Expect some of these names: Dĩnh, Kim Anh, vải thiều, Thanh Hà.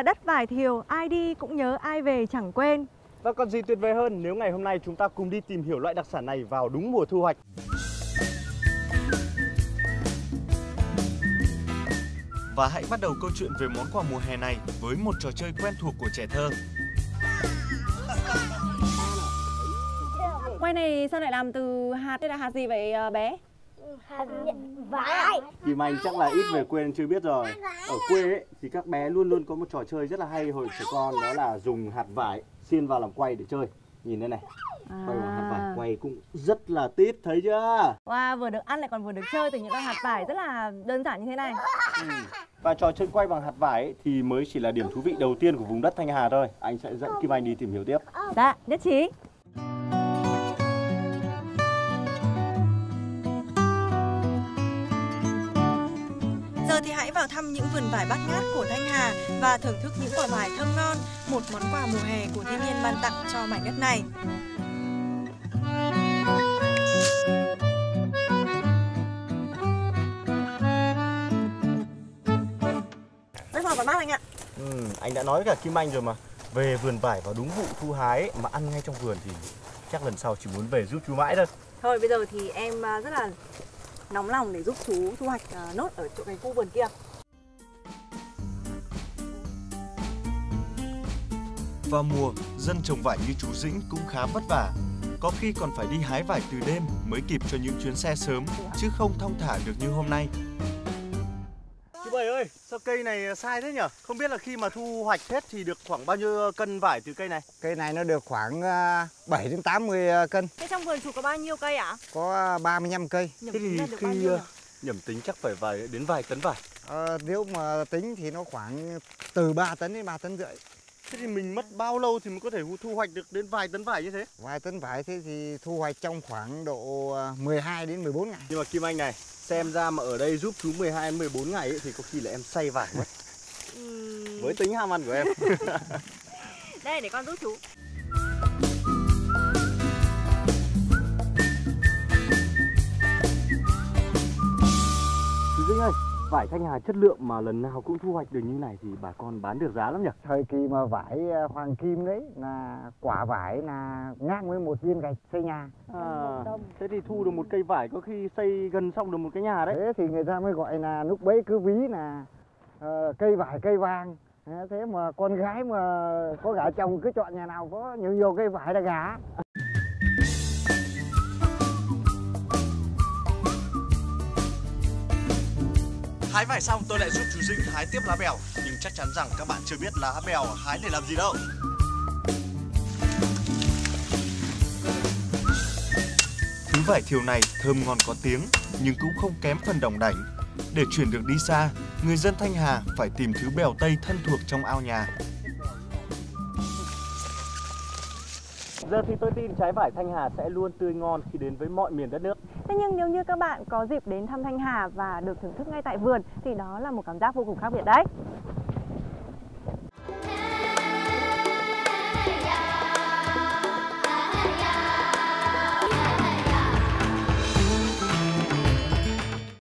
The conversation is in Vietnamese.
là đất vải thiều, ai đi cũng nhớ, ai về chẳng quên. Và còn gì tuyệt vời hơn nếu ngày hôm nay chúng ta cùng đi tìm hiểu loại đặc sản này vào đúng mùa thu hoạch. Và hãy bắt đầu câu chuyện về món quà mùa hè này với một trò chơi quen thuộc của trẻ thơ. Quay này sao lại làm từ hạt? Đây là hạt gì vậy bé? Hạt vải. Kim Anh chắc là ít về quê chưa biết rồi. Ở quê ấy, thì các bé luôn luôn có một trò chơi rất là hay hồi trẻ con, đó là dùng hạt vải xiên vào làm quay để chơi. Nhìn đây này, quay bằng hạt vải, quay cũng rất là tít, thấy chưa? Wow, vừa được ăn lại còn vừa được chơi từ những con hạt vải rất là đơn giản như thế này. Và trò chơi quay bằng hạt vải ấy, thì mới chỉ là điểm thú vị đầu tiên của vùng đất Thanh Hà thôi. Anh sẽ dẫn Kim Anh đi tìm hiểu tiếp. Dạ, nhất trí. Giờ thì hãy vào thăm những vườn vải bát ngát của Thanh Hà và thưởng thức những quả vải thơm ngon, một món quà mùa hè của thiên nhiên ban tặng cho mảnh đất này. Rất ngon và mát anh ạ. Anh đã nói với cả Kim Anh rồi mà, về vườn vải vào đúng vụ thu hái ấy, mà ăn ngay trong vườn thì chắc lần sau chỉ muốn về giúp chú mãi thôi. Thôi bây giờ thì em rất là nóng lòng để giúp chú thu hoạch nốt ở chỗ cái khu vườn kia. Vào mùa, dân trồng vải như chú Dĩnh cũng khá vất vả. Có khi còn phải đi hái vải từ đêm mới kịp cho những chuyến xe sớm, chứ không thong thả được như hôm nay. Chú Bảy ơi, sao cây này sai thế nhở? Không biết là khi mà thu hoạch hết thì được khoảng bao nhiêu cân vải từ cây này? Cây này nó được khoảng 7 đến 80 cân. Thế trong vườn chú có bao nhiêu cây ạ? Có 35 cây. Thế thì khi nhẩm tính chắc phải đến vài tấn vải. Nếu mà tính thì nó khoảng từ 3 tấn đến 3 tấn rưỡi. Thế thì mình mất bao lâu thì mới có thể thu hoạch được đến vài tấn vải như thế? Vài tấn vải thế thì thu hoạch trong khoảng độ 12 đến 14 ngày. Nhưng mà Kim Anh này, xem ra mà ở đây giúp chú 12 đến 14 ngày ấy, thì có khi là em say vải mất. Với tính ham ăn của em. Đây để con giúp chú. Chú Dĩnh ơi, vải Thanh Hà chất lượng mà lần nào cũng thu hoạch được như này thì bà con bán được giá lắm nhỉ? Thời kỳ mà vải hoang kim đấy là quả vải là ngang với một viên gạch xây nhà. Thế thì thu được một cây vải có khi xây gần xong được một cái nhà đấy. Thế thì người ta mới gọi là lúc bấy cứ ví là cây vải cây vàng. Thế mà con gái mà có gả chồng cứ chọn nhà nào có nhiều cây vải là gả. Hái vải xong tôi lại giúp chú Dĩnh hái tiếp lá bèo. Nhưng chắc chắn rằng các bạn chưa biết lá bèo hái để làm gì đâu. Thứ vải thiều này thơm ngon có tiếng, nhưng cũng không kém phần đồng đảnh. Để chuyển được đi xa, người dân Thanh Hà phải tìm thứ bèo Tây thân thuộc trong ao nhà. Giờ thì tôi tin trái vải Thanh Hà sẽ luôn tươi ngon khi đến với mọi miền đất nước. Thế nhưng nếu như các bạn có dịp đến thăm Thanh Hà và được thưởng thức ngay tại vườn thì đó là một cảm giác vô cùng khác biệt đấy.